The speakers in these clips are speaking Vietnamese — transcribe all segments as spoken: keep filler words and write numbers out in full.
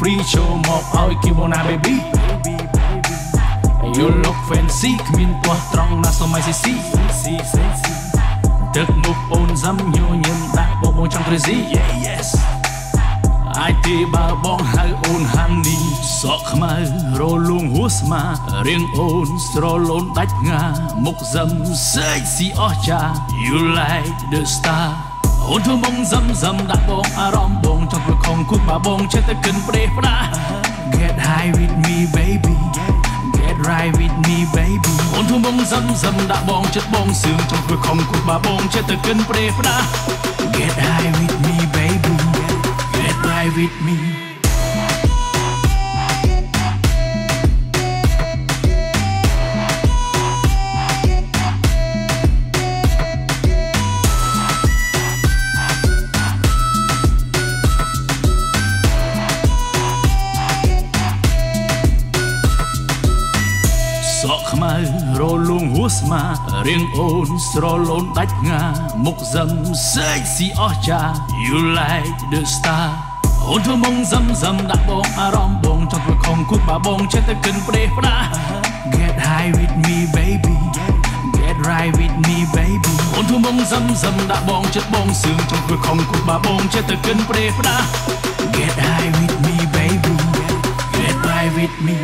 free show một oi kibona baby. You look fancy, min qua trong na so mai si si si si si. Thực mục ôn dâm nhiều nhân đại bộ môn trong crazy. Yeah yes. Ai thì bà bong hai ôn ham đi sọ khmer rồi luôn hút mà riêng ôn rồi luôn đách nga mục dâm sexy o cha. You like the star. Ôn thương bong dâm dâm đã bong arom bong trong cuộc không cút mà bong trên tay cần pre pra. Get high with me baby. Ride with me baby. Ôn thung bông dâm dâm đã bong chất bong xương trong cuộc không cuộc bà bong chết từ cơn pre đã. Get high with me baby. Get ride with me. Sọ khmer rồi luôn hút mà riêng ôn rồi luôn đách nga mục dâm sexy o cha. You like the star. Ôn thương bông dâm dâm đã bong arom bong trong cuộc không cút bà bong trên tay cần pre pra. Get high with me baby. Get right with me baby. Ôn thương bông dâm dâm đã bong chất bong xương trong cuộc không cút bà bong trên tay cần pre pra. Get high with me baby. Get right with me.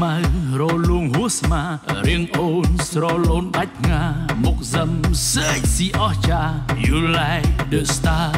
Mai rồi luôn hút mà riêng ôn rồi luôn đách nga mục dâm sexy o cha. You like the star.